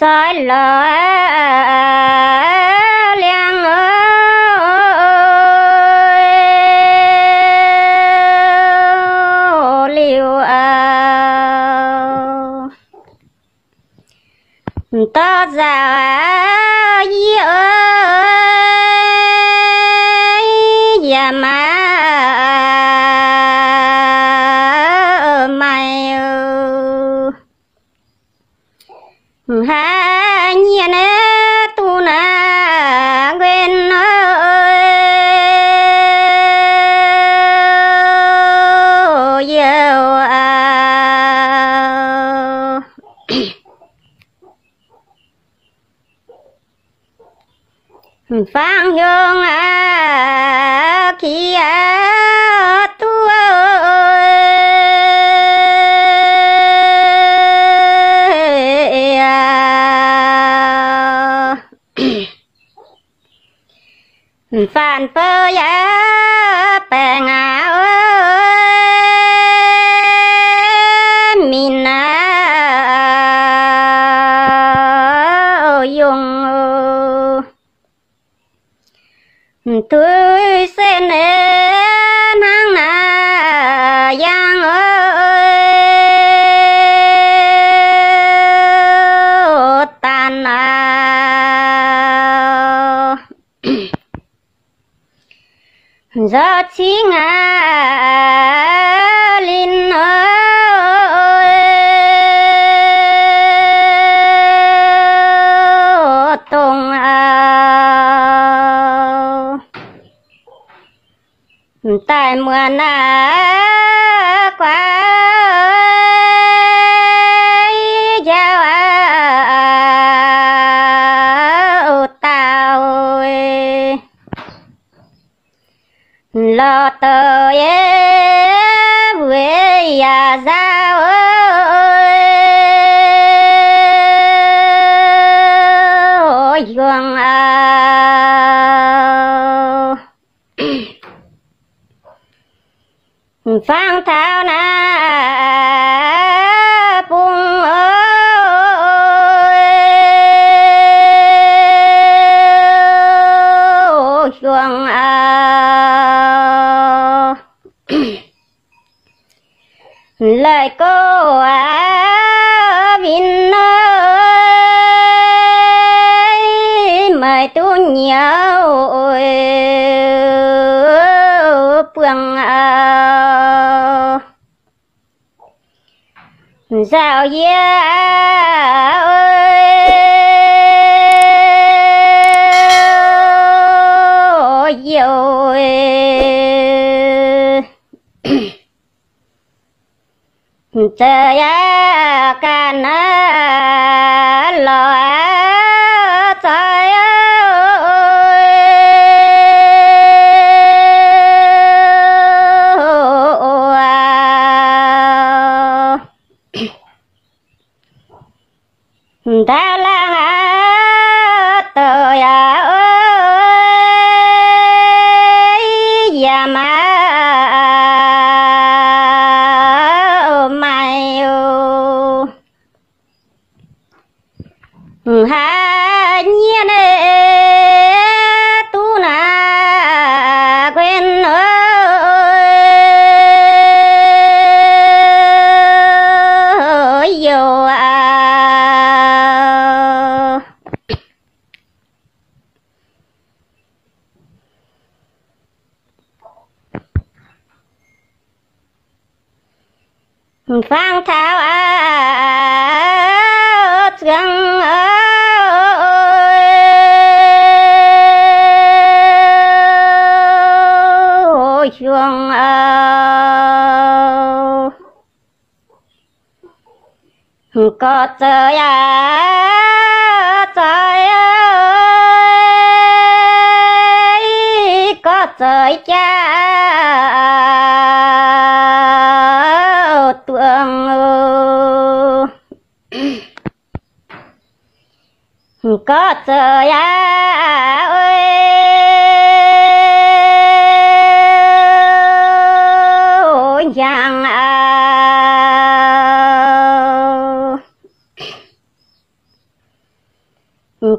tới lỡ liang liều tớ già dĩ ơi già má mày ha nhiên tu na quên ơi giàu à phang dương à khi à tu phản phơ giá bè ngã ơi mình dùng tôi sẽ nên hàng nà giang ơi tàn giờ chỉ ngã linh ơi tùng ao tại mưa nà quá giao ao tao ơi lo tới về nhà giao ơi giường ao phang thao na bung ơi giường ao lời cô Vinh ơi mời tôi nhiều phương dạo dĩa ơi dạo trời ơi can lo trời ơi đã là trời ơi già má ha nhiên tu na quên ơi dầu à phang thảo à gần ơi chuông ao có trời à trời ơi có trời cha tuồng có trời à ơi giang ao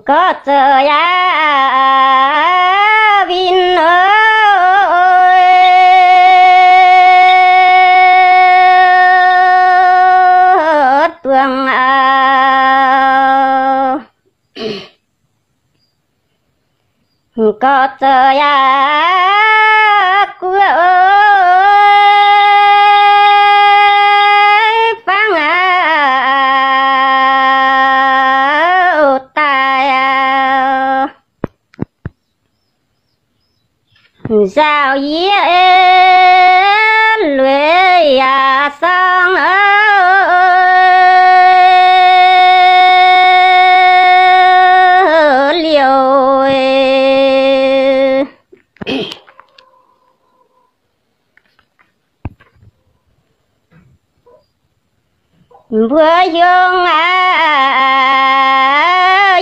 có trời á vinh ơi tuồng à có trời á cua ơi phang à tài à sao dễ lưỡi à sang ơi vừa dương à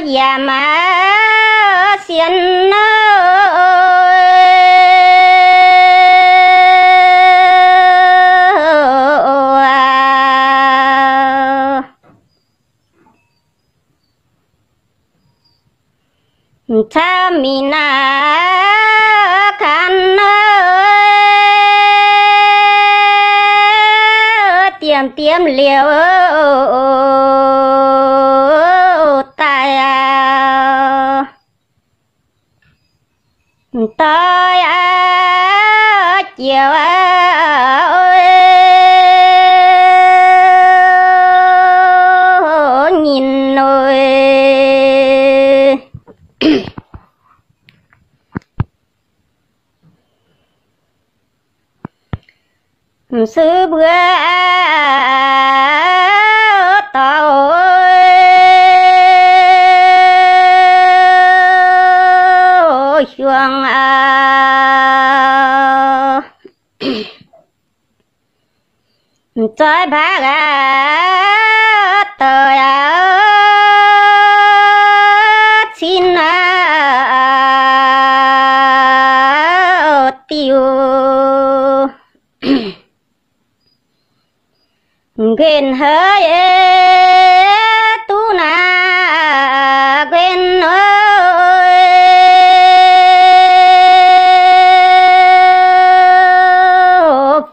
già má xiên à cha mình à khăn ơi tiêm tiêm liều tài à tôi à chiều à ôi nhìn nồi sư bữa chuông à trái bạc à tơi à xin à tiêu quên hơi tu na quên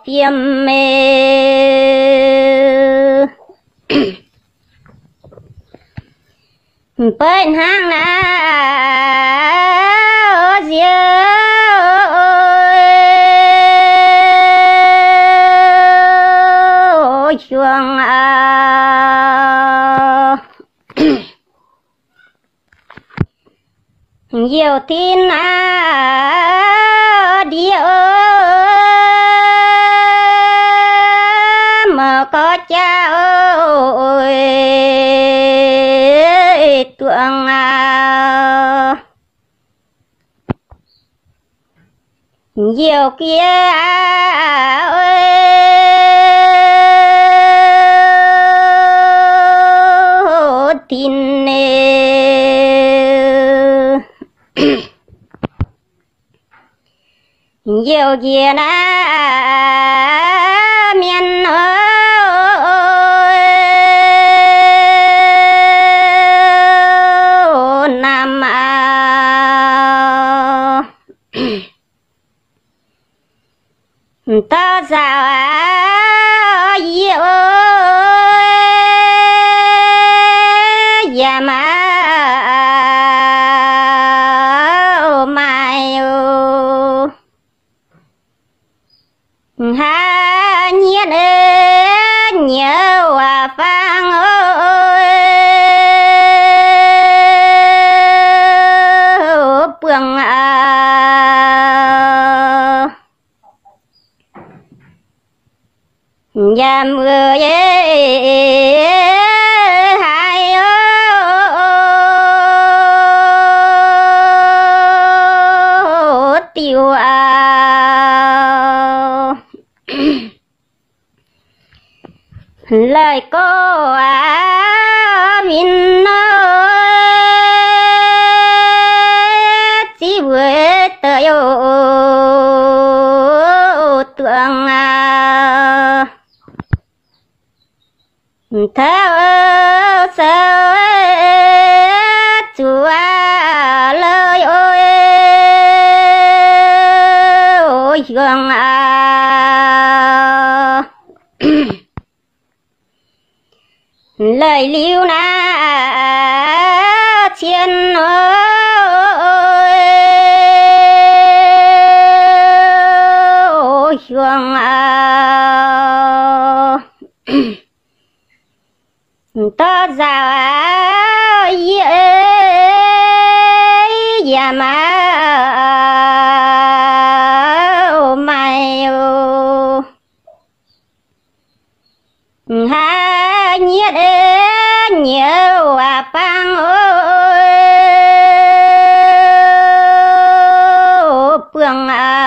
phiêm mê bên hang na diêu chuông à diêu tin à diêu có cha ơi tuồng à diều kia à ơi tin nè diều kia na miền ơi ta giàu à yêu ơi già má mai ô ha nhiên ơi nhớ hòa phang ơi bường nhà mưa hai ô tiêu à lời cô à mình nói chỉ vừa tới ô tượng à theo sao chúa gương lời liêu na thiên ơi gương ta già ye mà ha nhiệt nhiều à băng ơi bương à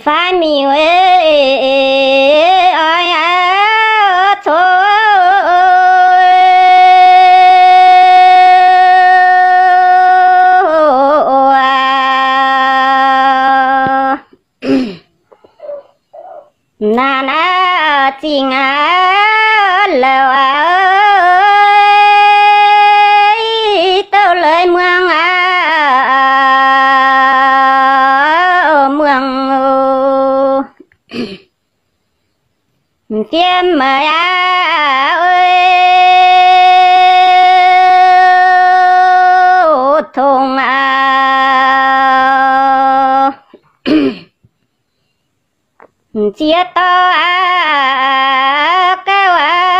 phai mi ơi ai à thôi na na chinh á lầu ơi tao lời mương á mương tiêm mời á ơi thùng á chia to à cao à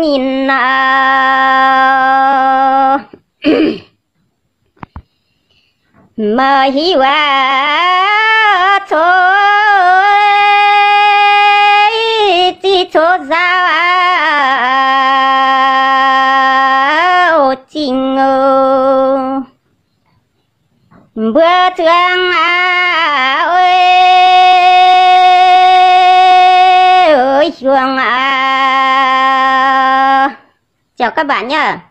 nhìn à mà hiu à thôi chỉ cho ra à chinh bữa thương à ơi chuông à. Chào các bạn nhá.